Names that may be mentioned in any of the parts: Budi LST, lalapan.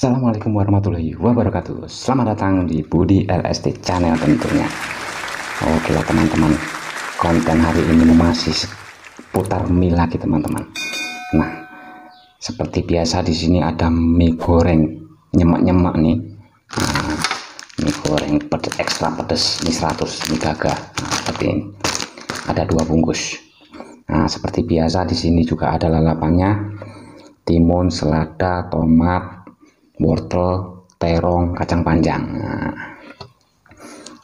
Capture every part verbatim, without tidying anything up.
Assalamualaikum warahmatullahi wabarakatuh. Selamat datang di Budi L S T channel tentunya. Oke lah teman-teman, konten hari ini masih putar mie lagi teman-teman. Nah, seperti biasa di sini ada mie goreng nyemak-nyemak nih. Nah, mie goreng pedes, ekstra pedes, mie seratus, mie gagah. Nah, seperti ini. Ada dua bungkus. Nah, seperti biasa di sini juga ada lalapannya. Timun, selada, tomat, wortel, terong, kacang panjang. Nah,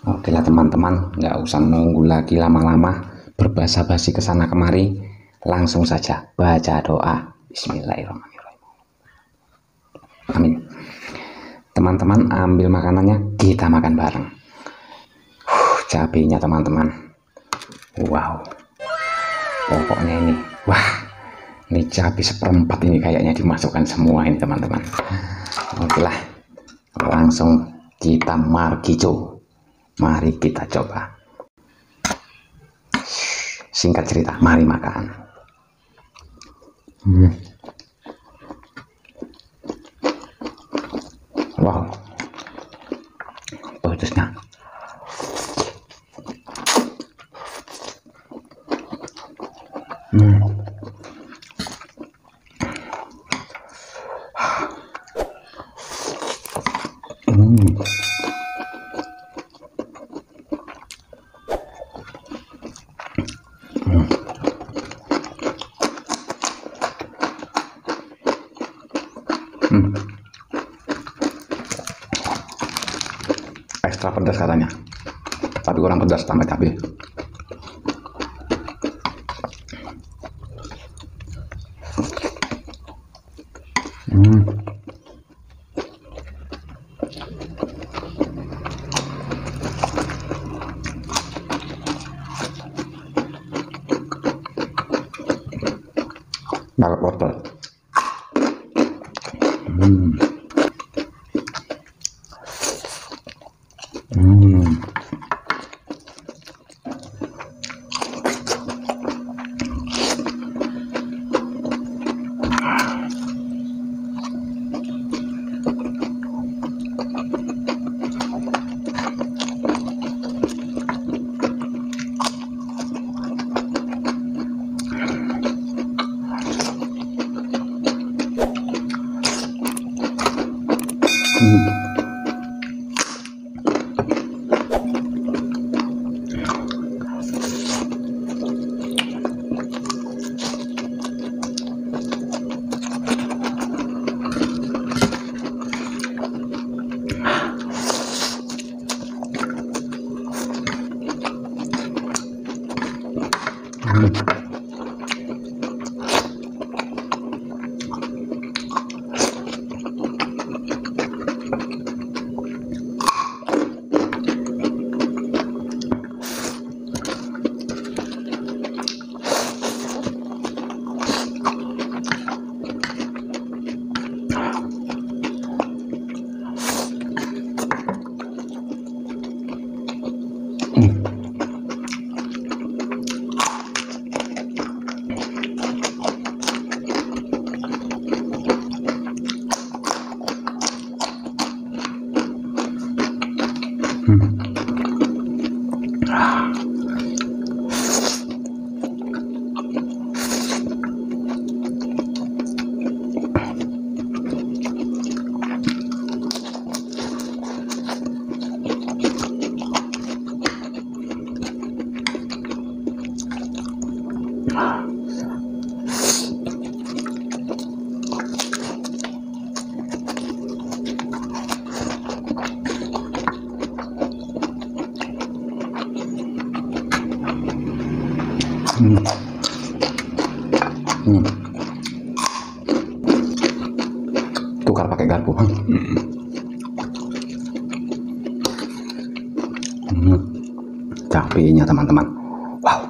oke lah teman-teman, nggak usah nunggu lagi lama-lama berbasa-basi ke sana kemari. Langsung saja baca doa. Bismillahirrahmanirrahim. Amin. Teman-teman ambil makanannya, kita makan bareng. Uh, cabenya teman-teman. Wow. Pokoknya ini, wah. Ini cabai seperempat ini kayaknya dimasukkan semua ini teman-teman. Oke lah, langsung kita markijo. Mari kita coba. Singkat cerita, mari makan. hmm. Wow, pedasnya. hmm. Hmm. Ekstra pedas katanya, tapi kurang pedas tambah cabai. hmm. Balap wortel. Hmm. Hmm. Hmm. Hmm. Hmm. Hmm. Hmm. Tukar pakai garpu. hmm. Hmm. Cabainya teman-teman, wow.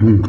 Hmm.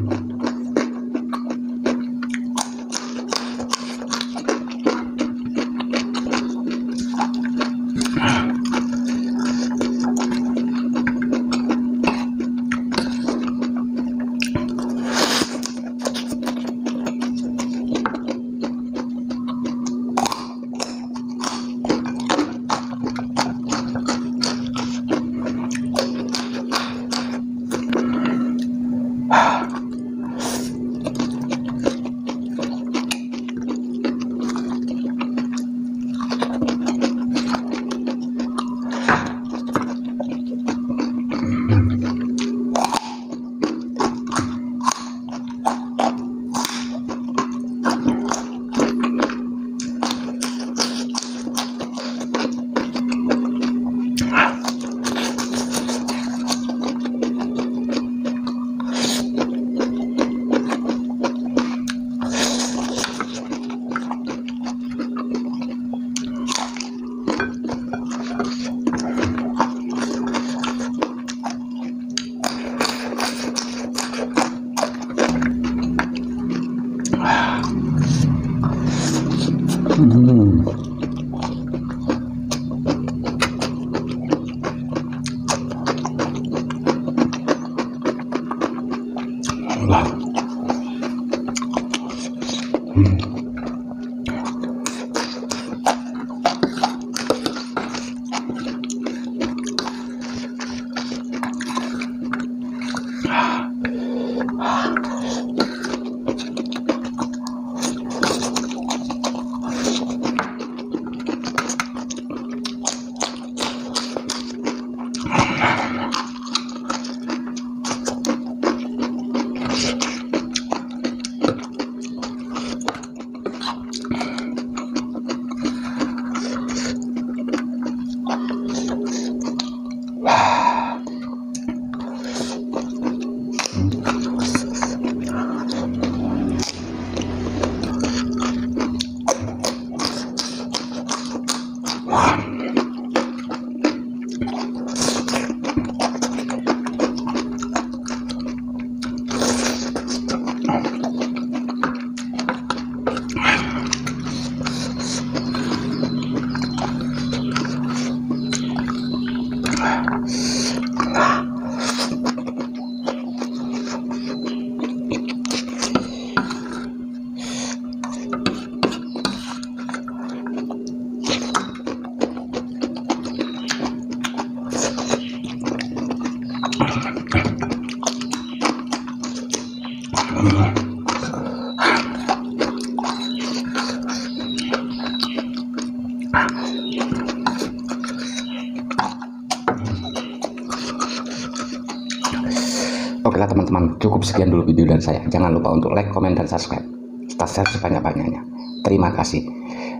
Oke lah teman-teman, cukup sekian dulu video dari saya. Jangan lupa untuk like, komen, dan subscribe. Kita share sebanyak-banyaknya. Terima kasih.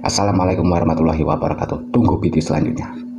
Assalamualaikum warahmatullahi wabarakatuh. Tunggu video selanjutnya.